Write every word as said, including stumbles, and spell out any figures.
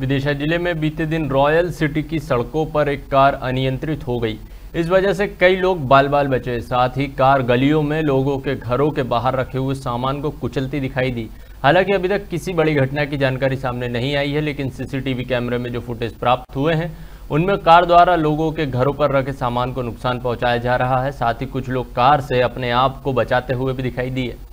विदिशा जिले में बीते दिन रॉयल सिटी की सड़कों पर एक कार अनियंत्रित हो गई। इस वजह से कई लोग बाल बाल बचे। साथ ही कार गलियों में लोगों के घरों के बाहर रखे हुए सामान को कुचलती दिखाई दी। हालांकि अभी तक किसी बड़ी घटना की जानकारी सामने नहीं आई है, लेकिन सीसीटीवी कैमरे में जो फुटेज प्राप्त हुए हैं उनमें कार द्वारा लोगों के घरों पर रखे सामान को नुकसान पहुंचाया जा रहा है। साथ ही कुछ लोग कार से अपने आप को बचाते हुए भी दिखाई दिए।